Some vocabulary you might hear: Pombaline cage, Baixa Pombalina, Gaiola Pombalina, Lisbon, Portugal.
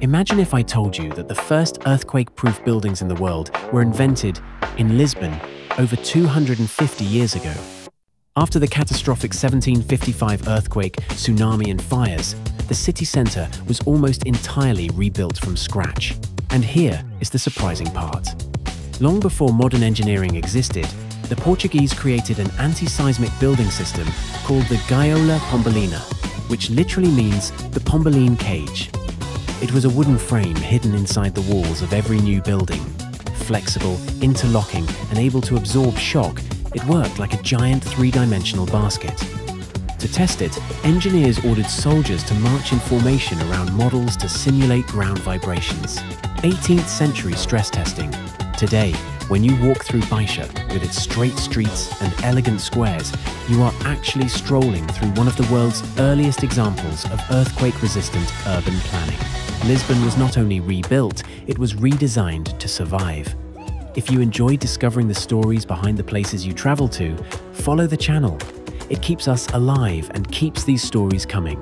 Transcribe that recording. Imagine if I told you that the first earthquake-proof buildings in the world were invented in Lisbon over 250 years ago. After the catastrophic 1755 earthquake, tsunami and fires, the city centre was almost entirely rebuilt from scratch. And here is the surprising part. Long before modern engineering existed, the Portuguese created an anti-seismic building system called the Gaiola Pombalina, which literally means the Pombaline cage. It was a wooden frame hidden inside the walls of every new building. Flexible, interlocking, and able to absorb shock, it worked like a giant three-dimensional basket. To test it, engineers ordered soldiers to march in formation around models to simulate ground vibrations. 18th century stress testing. Today, when you walk through Gaiola with its straight streets and elegant squares, you are actually strolling through one of the world's earliest examples of earthquake-resistant urban planning. Lisbon was not only rebuilt, it was redesigned to survive. If you enjoy discovering the stories behind the places you travel to, follow the channel. It keeps us alive and keeps these stories coming.